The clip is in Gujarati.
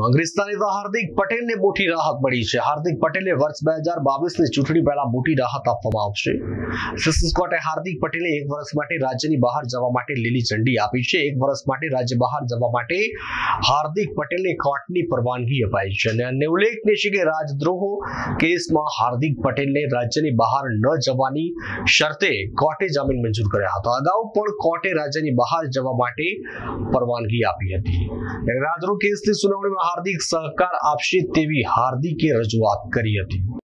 कांग्रेसના નેતા હાર્દિક પટેલને મોટી રાહત મળી છે। હાર્દિક પટેલને વર્ષ 2022 ની ચૂંટણી પહેલા મોટી રાહત આપવામાં આવશે। ફિસ્કલ કોર્ટે હાર્દિક પટેલને 1 વર્ષ માટે રાજ્યની બહાર જવા માટે લીલી ઝંડી આપી છે। 1 વર્ષ માટે રાજ્ય બહાર જવા માટે હાર્દિક પટેલને કોર્ટની પરવાનગી અપાઈ છે અને અન્ય ઉલ્લેખનીય છે કે રાજદ્રોહ કેસમાં હાર્દિક પટેલને રાજ્યની બહાર ન જવાની શરતે કોર્ટે જામીન મંજૂર કર્યા હતા। અગાઉ પણ કોર્ટે રાજ્યની બહાર જવા માટે પરવાનગી આપી હતી। રાજદ્રોહ केस की सुनावणी में हार्दिक सहकार आपसे तेवी हार्दिके रजूआत करी थी।